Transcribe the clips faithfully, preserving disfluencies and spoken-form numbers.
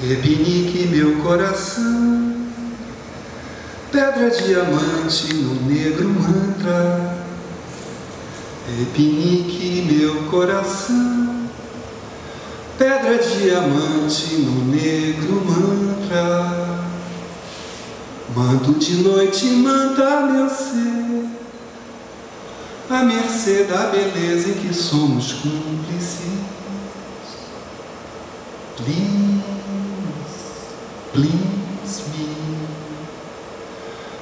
Rebinique meu coração, pedra diamante no negro mantra. Rebinique meu coração, pedra diamante no negro mantra. Mando de noite mandar meu ser à mercê da beleza em que somos cúmplices. Please me.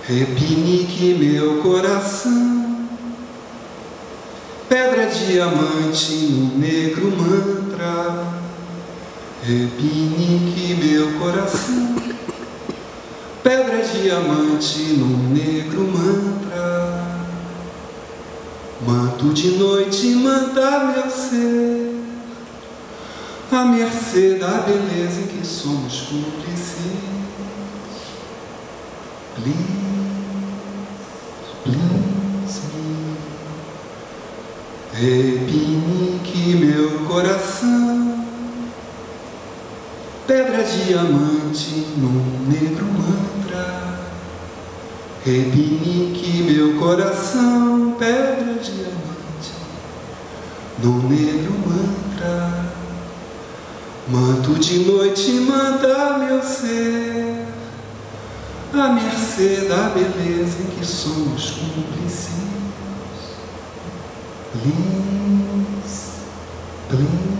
Repinique meu coração, pedra diamante no negro mantra. Repinique meu coração, pedra diamante no negro mantra. Manto de noite manda meu ser à mercê da beleza em que somos cúmplices. Please, please me. Repinique meu coração, pedra diamante no negro mantra. Repinique meu coração, pedra diamante no negro mantra. Manto de noite manda meu ser à mercê da beleza em que somos cúmplices. Please, please.